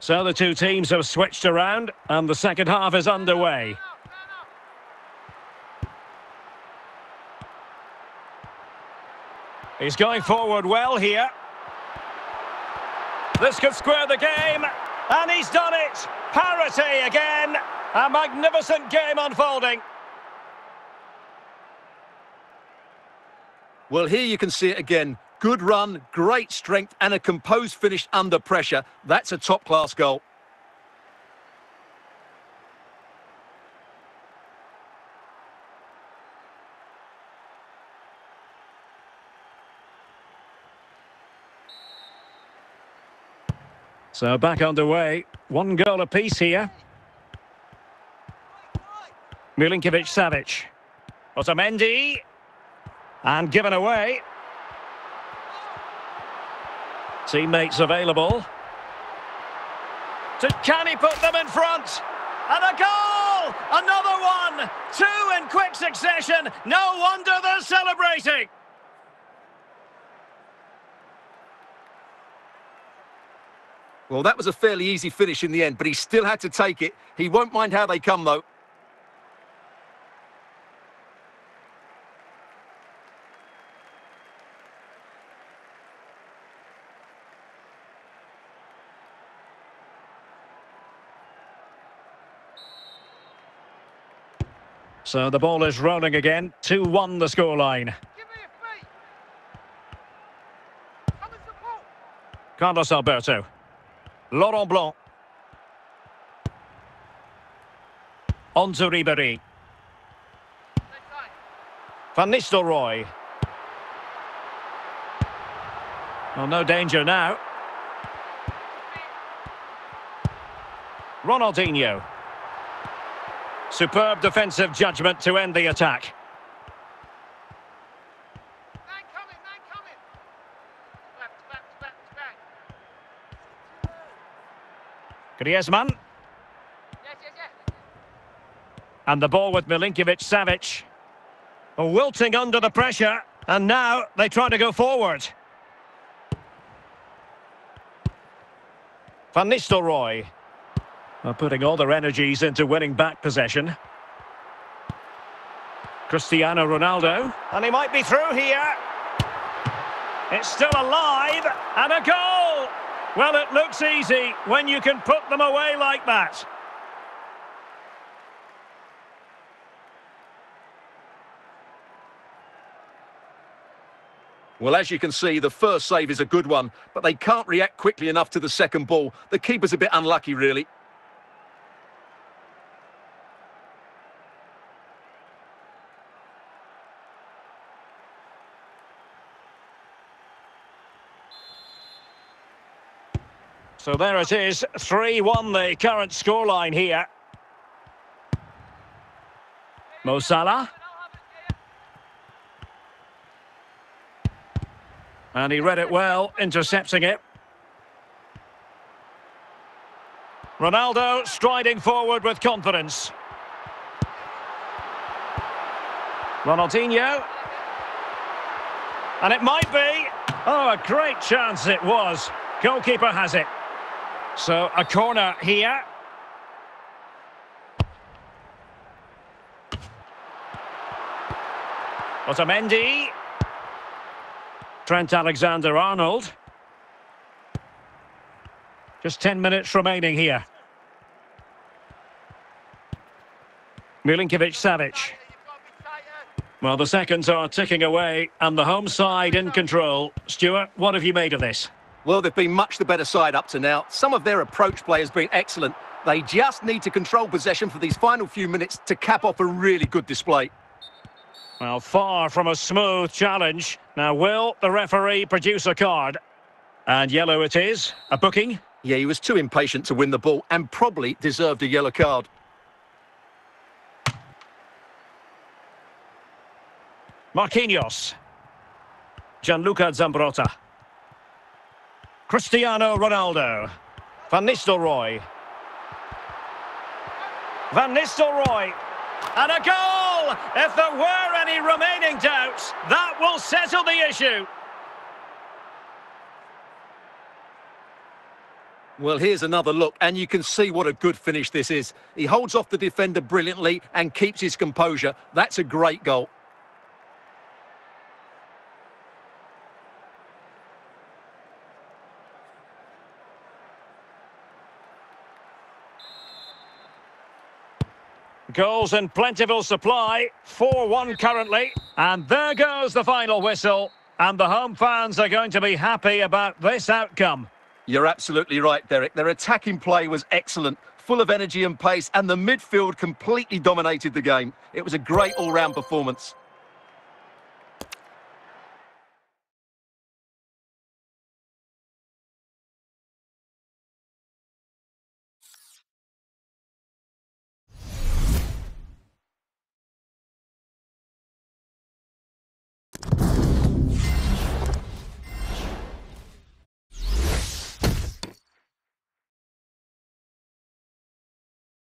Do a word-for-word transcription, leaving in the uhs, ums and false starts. So the two teams have switched around and the second half is underway. He's going forward well here. This could square the game, and he's done it! Parity again! A magnificent game unfolding. Well, here you can see it again. Good run, great strength, and a composed finish under pressure. That's a top-class goal. So back underway, one goal apiece here. Milinkovic-Savic, Otamendi, and given away. Teammates available. To, can he put them in front? And a goal! Another one! Two in quick succession, no wonder they're celebrating! Well, that was a fairly easy finish in the end, but he still had to take it. He won't mind how they come, though. So the ball is rolling again. two one the scoreline. Carlos Alberto. Laurent Blanc. On to Ribéry. Van Nistelrooy. Well, no danger now. Ronaldinho. Superb defensive judgment to end the attack. Griezmann. Yes, yes, yes. And the ball with Milinkovic-Savic. Wilting under the pressure, and now they try to go forward. Van Nistelrooy. Well, putting all their energies into winning back possession. Cristiano Ronaldo. And he might be through here. It's still alive, and a goal! Well, it looks easy when you can put them away like that. Well, as you can see, the first save is a good one, but they can't react quickly enough to the second ball. The keeper's a bit unlucky, really. So there it is, three one the current scoreline here. Mo Salah. And he read it well, intercepting it. Ronaldo striding forward with confidence. Ronaldinho. And it might be. Oh, a great chance it was. Goalkeeper has it. So, a corner here. Otamendi. Trent Alexander-Arnold. Just ten minutes remaining here. Milinkovic-Savic. Well, the seconds are ticking away, and the home side in control. Stuart, what have you made of this? Well, they've been much the better side up to now. Some of their approach play has been excellent. They just need to control possession for these final few minutes to cap off a really good display. Well, far from a smooth challenge. Now, will the referee produce a card? And yellow it is. A booking? Yeah, he was too impatient to win the ball and probably deserved a yellow card. Marquinhos. Gianluca Zambrotta. Cristiano Ronaldo. Van Nistelrooy. Van Nistelrooy. And a goal! If there were any remaining doubts, that will settle the issue. Well, here's another look, and you can see what a good finish this is. He holds off the defender brilliantly and keeps his composure. That's a great goal. Goals in plentiful supply, four one currently. And there goes the final whistle. And the home fans are going to be happy about this outcome. You're absolutely right, Derek. Their attacking play was excellent, full of energy and pace, and the midfield completely dominated the game. It was a great all-round performance.